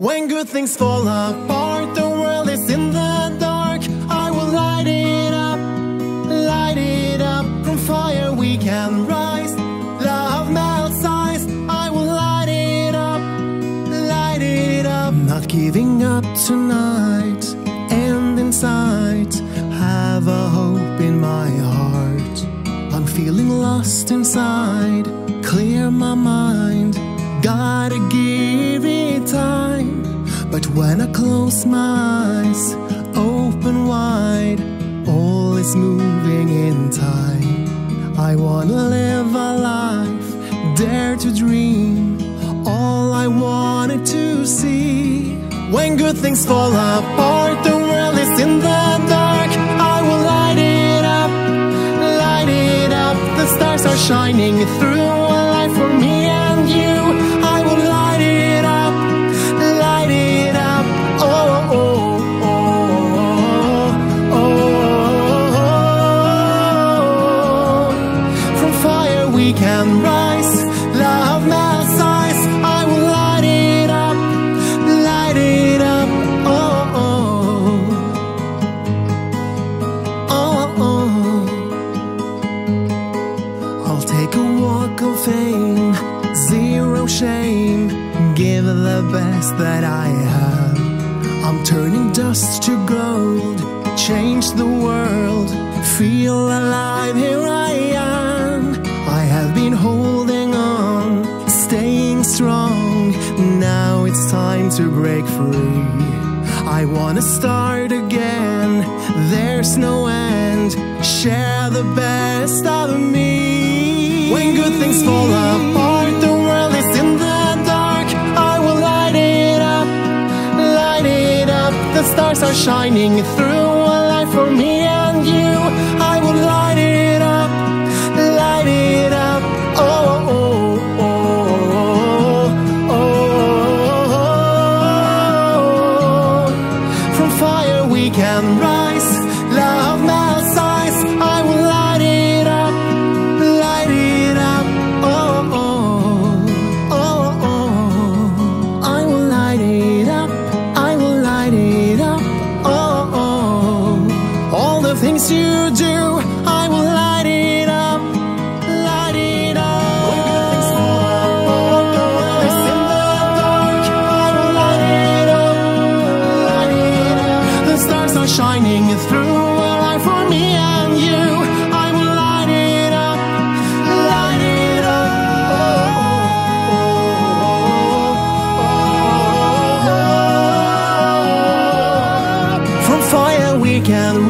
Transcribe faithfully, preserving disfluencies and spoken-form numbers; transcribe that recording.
When good things fall apart, the world is in the dark. I will light it up, light it up. From fire we can rise, love melts ice. I will light it up, light it up. Not giving up tonight, and inside have a hope in my heart. I'm feeling lost inside, clear my mind. Gotta give it time. But when I close my eyes, open wide, all is moving in time. I wanna live a life, dare to dream, all I wanted to see. When good things fall apart, the world is in the dark. I will light it up, light it up. The stars are shining through, a life for me and you. I will light it up, light it up, oh, oh, oh, oh, oh, oh. From fire we can rise, love melts ice. I will light it up, light it up, oh, oh, oh, oh. I'll take a walk of fame, zero shame. Give the best that I have. I'm turning dust to gold, change the world, feel alive, here I am. I have been holding on, staying strong. Now it's time to break free. I wanna start again, there's no end. Share the best of me. When good things fall apart, the world is in the the stars are shining through, a light for me and you. I will light it up, light it up, oh, oh, oh, oh, oh, oh. From fire we can rise, love melts ice. I will light it up, light it up, oh, oh, oh, oh. I will light it up, I will light it up. Things you do, I will light it up, light it up. When good things fall apart, the world is in the dark. I will light it up, light it up. The stars are shining through, a light for me and you. I will light it up, light it up. Oh, oh, oh, oh, oh, oh. From fire we can